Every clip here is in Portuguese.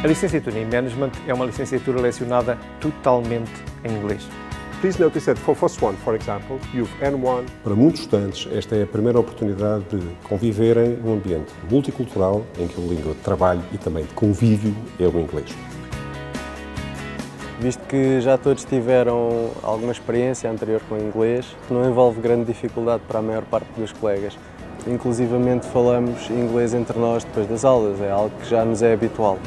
A licenciatura em Management é uma licenciatura lecionada totalmente em inglês. Please notice that for FOS1, for example, you've N1. Para muitos estudantes, esta é a primeira oportunidade de conviverem num ambiente multicultural em que a língua de trabalho e também de convívio é o inglês. Visto que já todos tiveram alguma experiência anterior com o inglês, não envolve grande dificuldade para a maior parte dos colegas. Inclusivamente falamos inglês entre nós depois das aulas, é algo que já nos é habitual.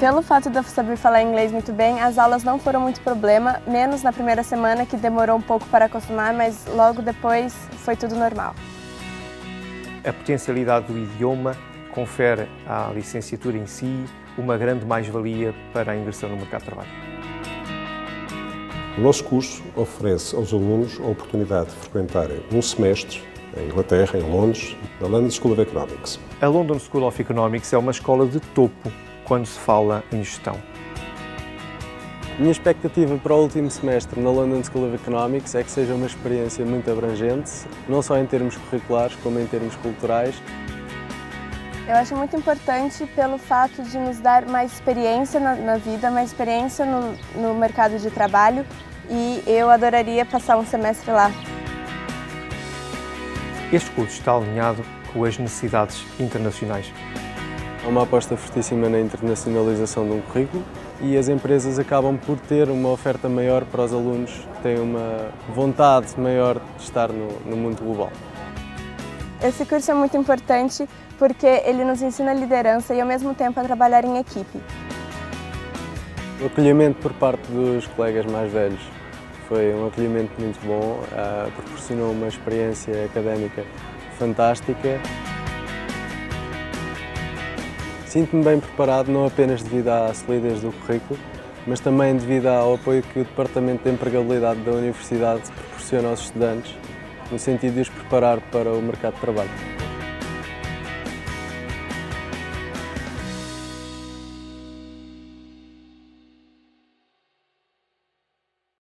Pelo fato de eu saber falar inglês muito bem, as aulas não foram muito problema, menos na primeira semana, que demorou um pouco para acostumar, mas logo depois foi tudo normal. A potencialidade do idioma confere à licenciatura em si uma grande mais-valia para a ingressão no mercado de trabalho. O nosso curso oferece aos alunos a oportunidade de frequentar um semestre em Inglaterra, em Londres, na London School of Economics. A London School of Economics é uma escola de topo quando se fala em gestão. Minha expectativa para o último semestre na London School of Economics é que seja uma experiência muito abrangente, não só em termos curriculares, como em termos culturais. Eu acho muito importante pelo fato de nos dar mais experiência na vida, mais experiência no mercado de trabalho, e eu adoraria passar um semestre lá. Este curso está alinhado com as necessidades internacionais. É uma aposta fortíssima na internacionalização de um currículo e as empresas acabam por ter uma oferta maior para os alunos que têm uma vontade maior de estar no mundo global. Esse curso é muito importante porque ele nos ensina a liderança e ao mesmo tempo a trabalhar em equipe. O acolhimento por parte dos colegas mais velhos foi um acolhimento muito bom, proporcionou uma experiência académica fantástica. Sinto-me bem preparado, não apenas devido à solidez do currículo, mas também devido ao apoio que o Departamento de Empregabilidade da Universidade proporciona aos estudantes, no sentido de os preparar para o mercado de trabalho.